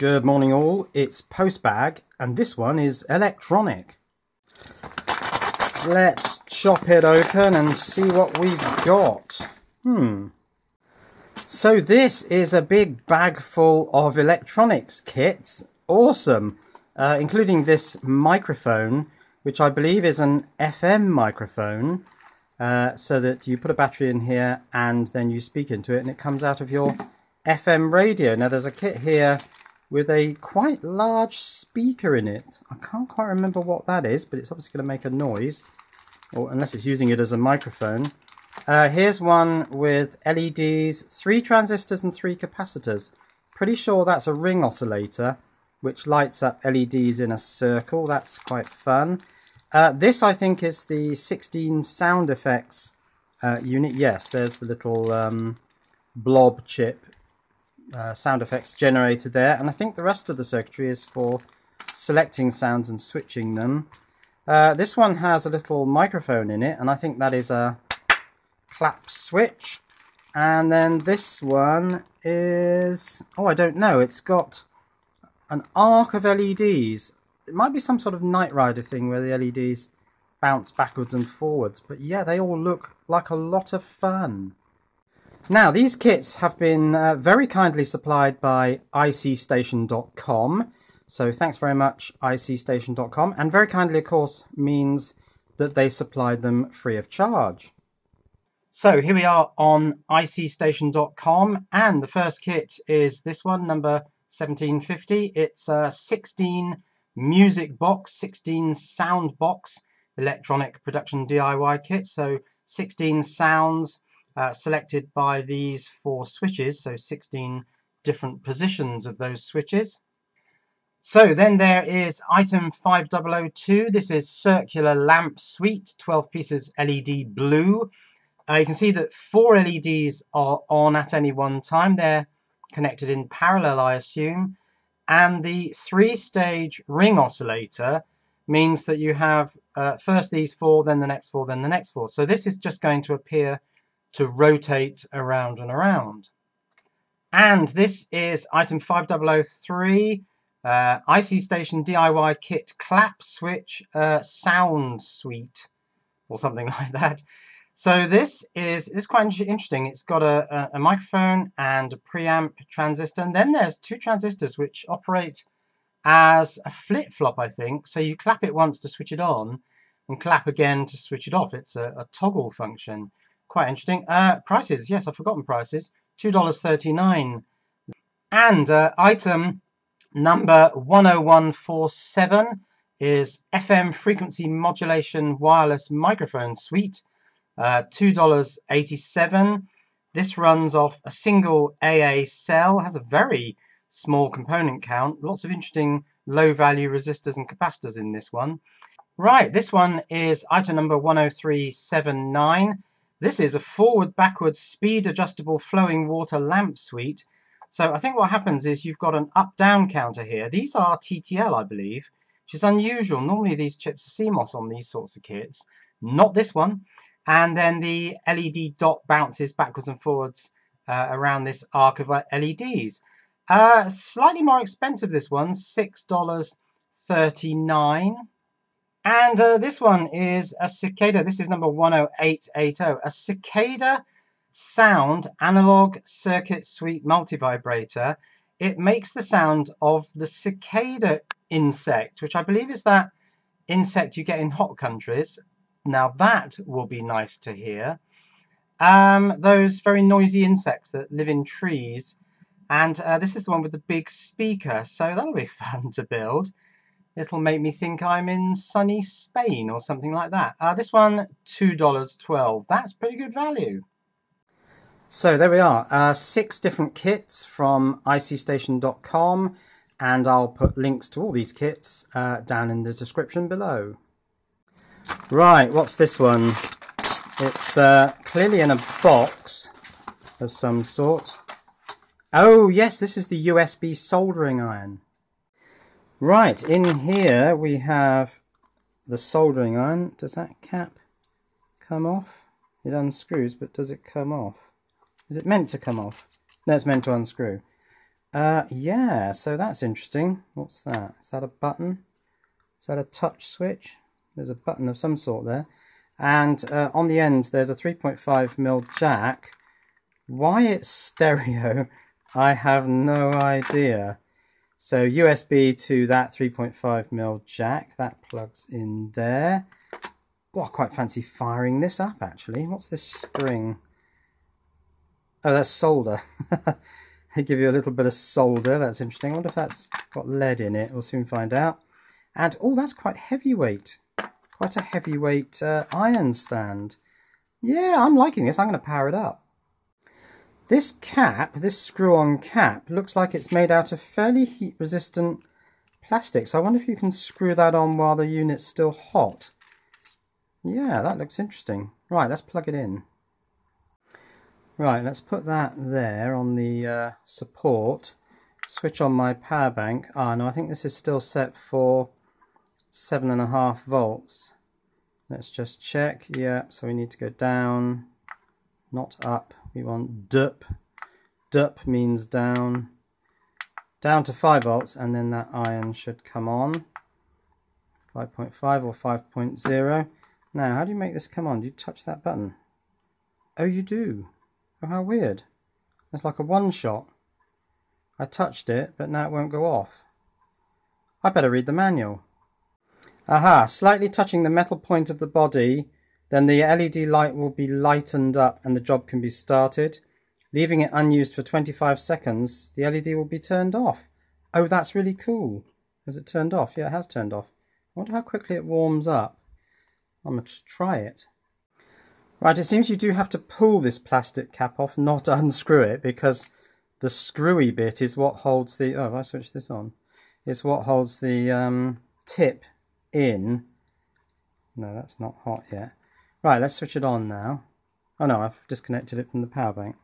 Good morning all, it's Postbag and this one is electronic. Let's chop it open and see what we've got. So this is a big bag full of electronics kits. Awesome. Including this microphone, which I believe is an FM microphone, so that you put a battery in here and then you speak into it and it comes out of your FM radio. Now there's a kit here with a quite large speaker in it. I can't quite remember what that is, but it's obviously going to make a noise, or unless it's using it as a microphone. Here's one with LEDs, 3 transistors and 3 capacitors. Pretty sure that's a ring oscillator, which lights up LEDs in a circle. That's quite fun. This, I think, is the 16 sound effects unit. Yes, there's the little blob chip. Sound effects generated there, and I think the rest of the circuitry is for selecting sounds and switching them. This one has a little microphone in it, and I think that is a clap switch. And then this one is, oh, I don't know, it's got an arc of LEDs. It might be some sort of Knight Rider thing where the LEDs bounce backwards and forwards, but yeah, they all look like a lot of fun. Now, these kits have been very kindly supplied by icstation.com, so thanks very much, icstation.com, and very kindly, of course, means that they supplied them free of charge. So here we are on icstation.com, and the first kit is this one, number 1750. It's a 16 music box, 16 sound box, electronic production DIY kit, so 16 sounds. Selected by these 4 switches, so 16 different positions of those switches. So then there is item 5002. This is circular lamp suite, 12 pieces LED blue. You can see that 4 LEDs are on at any one time. They're connected in parallel, I assume. And the 3-stage ring oscillator means that you have first these 4, then the next 4, then the next 4. So this is just going to appear to rotate around and around. And this is item 5003, IC Station DIY Kit Clap Switch Sound Suite, or something like that. So this is quite interesting. It's got a microphone and a preamp transistor, and then there's 2 transistors which operate as a flip-flop, I think. So you clap it once to switch it on, and clap again to switch it off. It's a toggle function. Quite interesting. Prices, yes, I've forgotten prices. $2.39. And item number 10147 is FM Frequency Modulation Wireless Microphone Suite, $2.87. This runs off a single AA cell, has a very small component count, lots of interesting low-value resistors and capacitors in this one. Right, this one is item number 10379. This is a forward-backward speed-adjustable flowing water lamp suite. So I think what happens is you've got an up-down counter here. These are TTL, I believe, which is unusual. Normally these chips are CMOS on these sorts of kits. Not this one. And then the LED dot bounces backwards and forwards around this arc of LEDs. Slightly more expensive, this one, $6.39. And this one is a Cicada. This is number 10880. A Cicada Sound Analog Circuit Suite Multivibrator. It makes the sound of the cicada insect, which I believe is that insect you get in hot countries. Now that will be nice to hear. Those very noisy insects that live in trees. And this is the one with the big speaker, so that'll be fun to build. It'll make me think I'm in sunny Spain or something like that. This one, $2.12. That's pretty good value. So there we are. 6 different kits from icstation.com, and I'll put links to all these kits down in the description below. Right, what's this one? It's clearly in a box of some sort. Oh yes, this is the USB soldering iron. Right, in here we have the soldering iron. Does that cap come off? It unscrews, but does it come off? Is it meant to come off? No, it's meant to unscrew. Yeah, so that's interesting. What's that? Is that a button? Is that a touch switch? There's a button of some sort there. And on the end, there's a 3.5mm jack. Why it's stereo, I have no idea. So USB to that 3.5mm jack, that plugs in there. Oh, I quite fancy firing this up, actually. What's this spring? Oh, that's solder. They give you a little bit of solder. That's interesting. I wonder if that's got lead in it. We'll soon find out. And, oh, that's quite heavyweight. Quite a heavyweight iron stand. Yeah, I'm liking this. I'm going to power it up. This cap, this screw-on cap, looks like it's made out of fairly heat-resistant plastic. So I wonder if you can screw that on while the unit's still hot. Yeah, that looks interesting. Right, let's plug it in. Right, let's put that there on the support. Switch on my power bank. Ah, no, I think this is still set for 7.5 volts. Let's just check. Yeah, so we need to go down, not up. We want dup. Dup means down. Down to 5 volts, and then that iron should come on. 5.5 or 5.0. Now, how do you make this come on? Do you touch that button? Oh, you do. Oh, how weird. It's like a one-shot. I touched it, but now it won't go off. I better read the manual. Aha, slightly touching the metal point of the body, then the LED light will be lightened up and the job can be started. Leaving it unused for 25 seconds, the LED will be turned off. Oh, that's really cool. Has it turned off? Yeah, it has turned off. I wonder how quickly it warms up. I'm going to try it. Right, it seems you do have to pull this plastic cap off, not unscrew it, because the screwy bit is what holds the... Oh, have I switched this on? It's what holds the tip in. No, that's not hot yet. Right, let's switch it on now. Oh no, I've disconnected it from the power bank.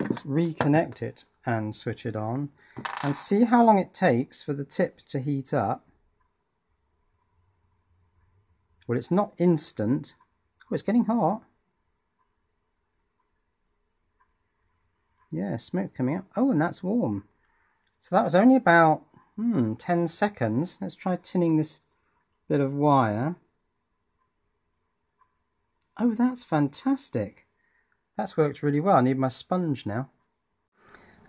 Let's reconnect it and switch it on and see how long it takes for the tip to heat up. Well, it's not instant. Oh, it's getting hot. Yeah, smoke coming up. Oh, and that's warm. So that was only about 10 seconds. Let's try tinning this bit of wire. Oh, that's fantastic. That's worked really well. I need my sponge now.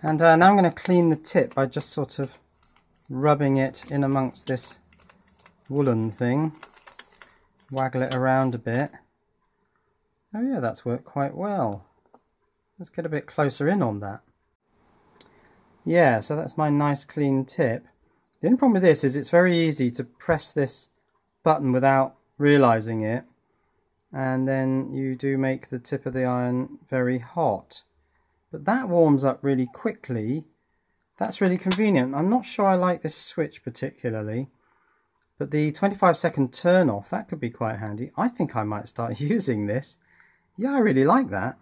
And now I'm going to clean the tip by just sort of rubbing it in amongst this woolen thing. Waggle it around a bit. Oh yeah, that's worked quite well. Let's get a bit closer in on that. Yeah, so that's my nice clean tip. The only problem with this is it's very easy to press this button without realizing it, and then you do make the tip of the iron very hot. But that warms up really quickly. That's really convenient. I'm not sure I like this switch particularly. But the 25-second turn off, that could be quite handy. I think I might start using this. Yeah, I really like that.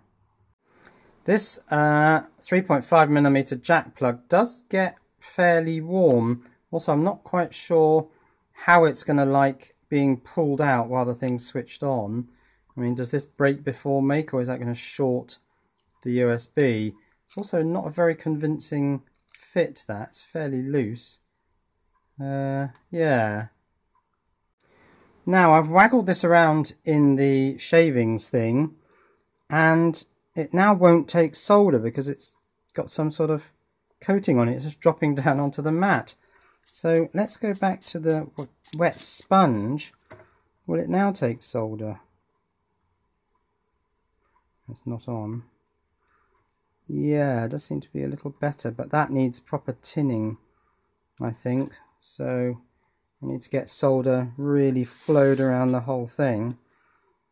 This 3.5mm jack plug does get fairly warm. Also, I'm not quite sure how it's going to like being pulled out while the thing's switched on. I mean, does this break before make, or is that going to short the USB? It's also not a very convincing fit, that. It's fairly loose. Yeah. Now I've waggled this around in the shavings thing, and it now won't take solder because it's got some sort of coating on it. It's just dropping down onto the mat. So let's go back to the wet sponge. Will it now take solder? It's not on. Yeah, it does seem to be a little better, but that needs proper tinning, I think. So I need to get solder really flowed around the whole thing,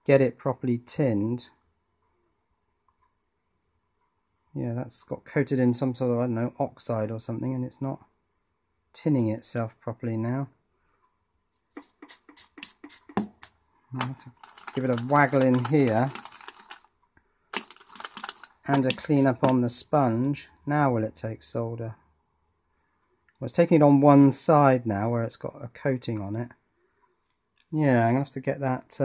get it properly tinned. Yeah, that's got coated in some sort of, I don't know, oxide or something, and it's not tinning itself properly now. I have to give it a waggle in here and a clean up on the sponge. Now will it take solder? Well, it's taking it on one side now where it's got a coating on it. Yeah, I'm going to have to get that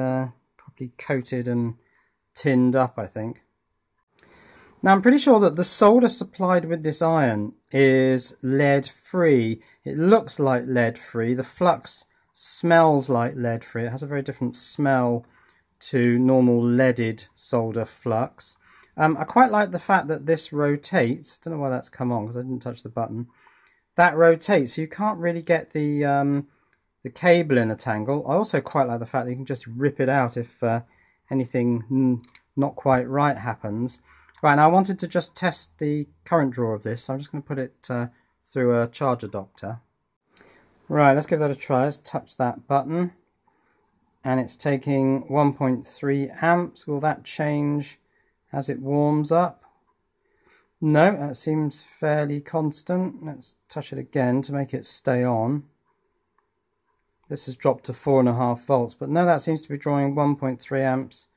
properly coated and tinned up, I think. Now I'm pretty sure that the solder supplied with this iron is lead free. It looks like lead free. The flux smells like lead free. It has a very different smell to normal leaded solder flux. I quite like the fact that this rotates. I don't know why that's come on because I didn't touch the button. That rotates, so you can't really get the cable in a tangle. I also quite like the fact that you can just rip it out if anything not quite right happens. Right, now I wanted to just test the current draw of this, so I'm just going to put it through a charge adapter. Right, let's give that a try. Let's touch that button. And it's taking 1.3 amps. Will that change as it warms up? No, that seems fairly constant. Let's touch it again to make it stay on. This has dropped to 4.5 volts, but no, that seems to be drawing 1.3 amps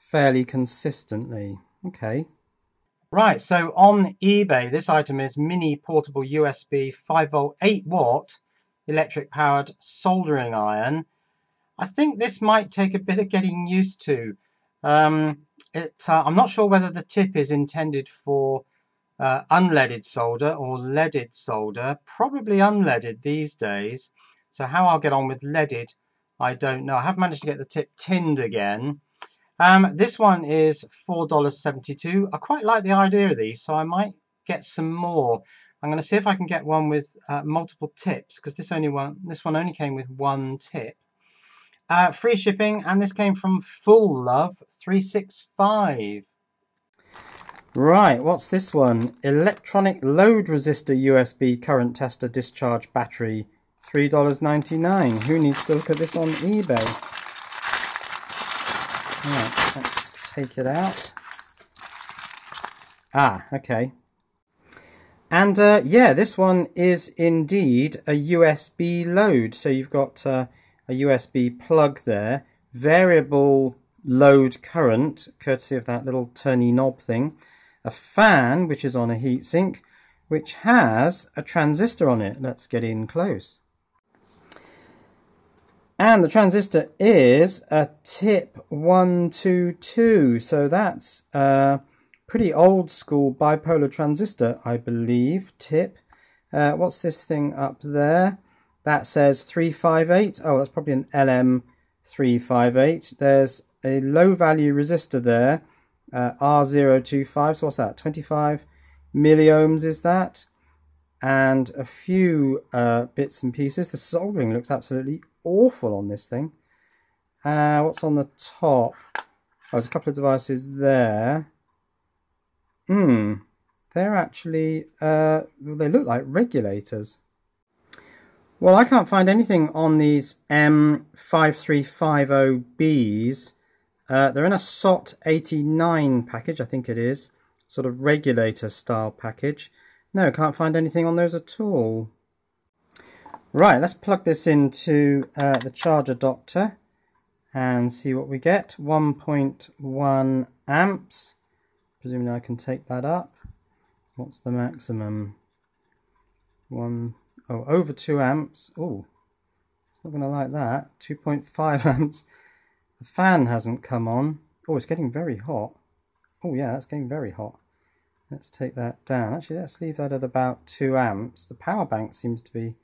fairly consistently. Okay. Right, so on eBay, this item is mini portable USB 5 volt 8 watt electric powered soldering iron. I think this might take a bit of getting used to. I'm not sure whether the tip is intended for unleaded solder or leaded solder, probably unleaded these days. So how I'll get on with leaded, I don't know. I have managed to get the tip tinned again. This one is $4.72. I quite like the idea of these, so I might get some more. I'm going to see if I can get one with multiple tips, because this one only came with one tip. Free shipping, and this came from Full Love 365. Right, what's this one? Electronic load resistor USB current tester discharge battery, $3.99. Who needs to look at this on eBay? Right, let's take it out. Ah, okay. And yeah, this one is indeed a USB load. So you've got a USB plug there, variable load current, courtesy of that little turny knob thing, a fan, which is on a heatsink, which has a transistor on it. Let's get in close. And the transistor is a TIP122, so that's a pretty old school bipolar transistor, I believe, TIP. What's this thing up there? That says 358. Oh, that's probably an LM358. There's a low value resistor there, R025. So what's that? 25 milliohms is that? And a few bits and pieces. The soldering looks absolutely awful on this thing. What's on the top? Oh, there's a couple of devices there. They're actually, they look like regulators. Well, I can't find anything on these M5350Bs. They're in a SOT89 package, I think it is. Sort of regulator style package. No, can't find anything on those at all. Right, let's plug this into the charge adapter and see what we get. 1.1 amps. Presumably I can take that up. What's the maximum? Oh, over 2 amps. Oh, it's not going to like that. 2.5 amps. The fan hasn't come on. Oh, it's getting very hot. Oh, yeah, that's getting very hot. Let's take that down. Actually, let's leave that at about 2 amps. The power bank seems to be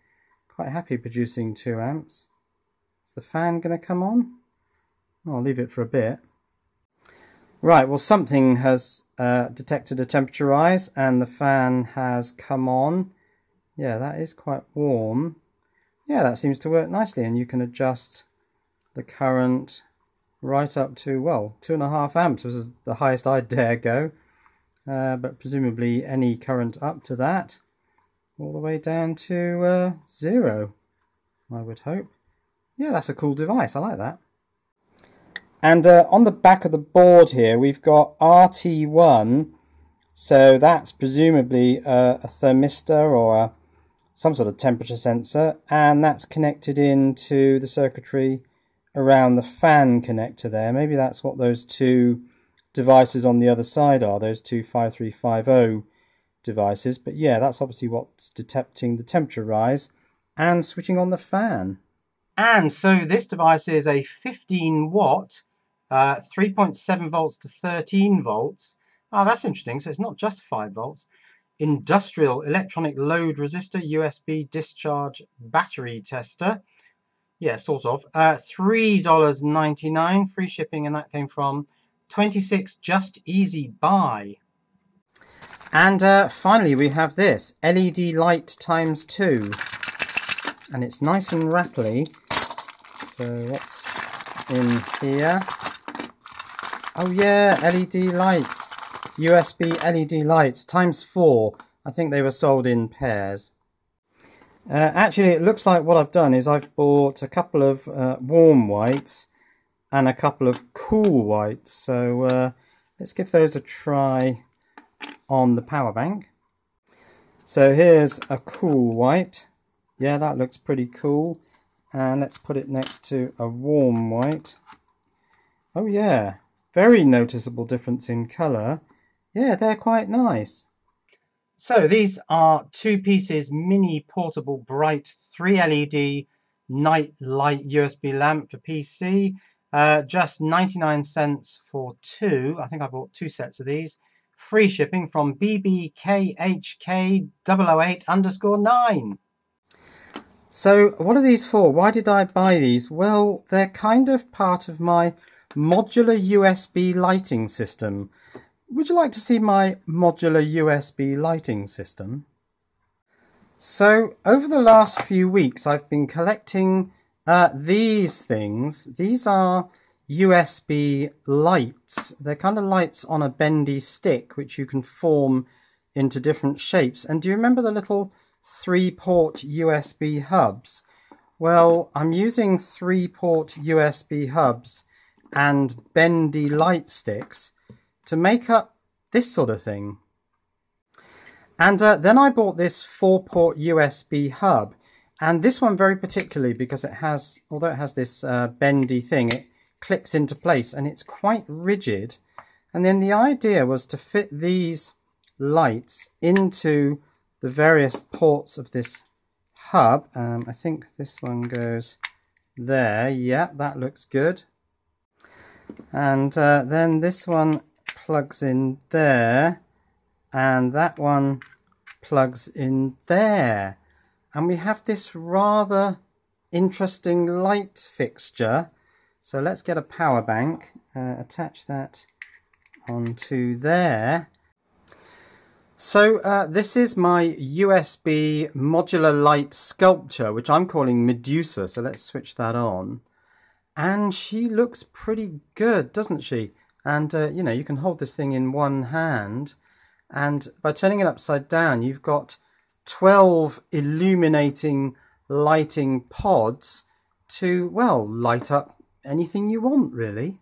quite happy producing 2 amps. Is the fan going to come on? I'll leave it for a bit. Right, well, something has detected a temperature rise and the fan has come on. Yeah, that is quite warm. Yeah, that seems to work nicely, and you can adjust the current right up to, well, 2.5 amps was the highest I dare go, but presumably any current up to that, all the way down to 0, I would hope. Yeah, that's a cool device. I like that. And on the back of the board here, we've got RT1, so that's presumably a thermistor or some sort of temperature sensor, and that's connected into the circuitry around the fan connector there. Maybe that's what those two devices on the other side are, those two 5350 devices. But yeah, that's obviously what's detecting the temperature rise and switching on the fan. And so this device is a 15 watt, 3.7 volts to 13 volts Oh, that's interesting. So it's not just 5 volts. Industrial electronic load resistor, USB discharge battery tester. Yeah, sort of. $3.99, free shipping, and that came from 26 Just Easy Buy. And finally, we have this LED light ×2, and it's nice and rattly. So what's in here? Oh yeah, LED lights, USB LED lights ×4. I think they were sold in pairs. Actually, it looks like what I've done is I've bought a couple of warm whites and a couple of cool whites. So let's give those a try on the power bank. So here's a cool white. Yeah, that looks pretty cool. And let's put it next to a warm white. Oh yeah, very noticeable difference in colour. Yeah, they're quite nice. So these are 2 pieces mini portable bright 3 LED night light USB lamp for PC. Just 99 cents for 2. I think I bought 2 sets of these. Free shipping from BBKHK008_9. So what are these for? Why did I buy these? Well, they're kind of part of my modular USB lighting system. Would you like to see my modular USB lighting system? So over the last few weeks I've been collecting these things. These are USB lights. They're kind of lights on a bendy stick which you can form into different shapes. And do you remember the little 3-port USB hubs? Well, I'm using 3-port USB hubs and bendy light sticks to make up this sort of thing. And then I bought this 4-port USB hub, and this one very particularly because it has, although it has this bendy thing, it clicks into place and it's quite rigid. And then the idea was to fit these lights into the various ports of this hub. I think this one goes there. Yeah, that looks good. And then this one plugs in there, and that one plugs in there, and we have this rather interesting light fixture. So let's get a power bank, attach that onto there. So this is my USB modular light sculpture, which I'm calling Medusa, so let's switch that on, and she looks pretty good, doesn't she? And you know, you can hold this thing in one hand, and by turning it upside down you've got 12 illuminating lighting pods to, well, light up anything you want really.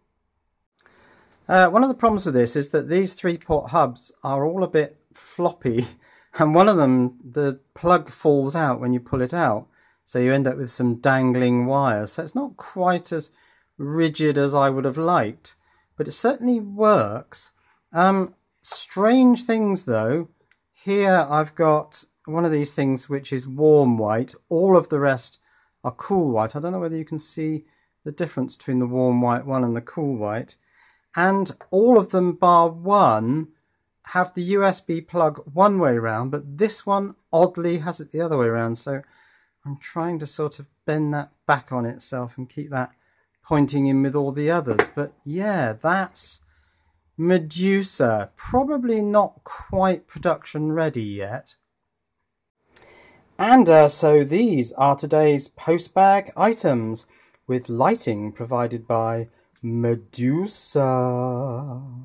One of the problems with this is that these 3-port hubs are all a bit floppy, and one of them, the plug falls out when you pull it out, so you end up with some dangling wires. So it's not quite as rigid as I would have liked, but it certainly works. Strange things though, here I've got one of these things which is warm white, all of the rest are cool white. I don't know whether you can see the difference between the warm white one and the cool white, and all of them bar one have the USB plug one way round, but this one oddly has it the other way round, so I'm trying to sort of bend that back on itself and keep that pointing in with all the others. But yeah, that's Medusa. Probably not quite production ready yet. And so these are today's postbag items with lighting provided by Medusa.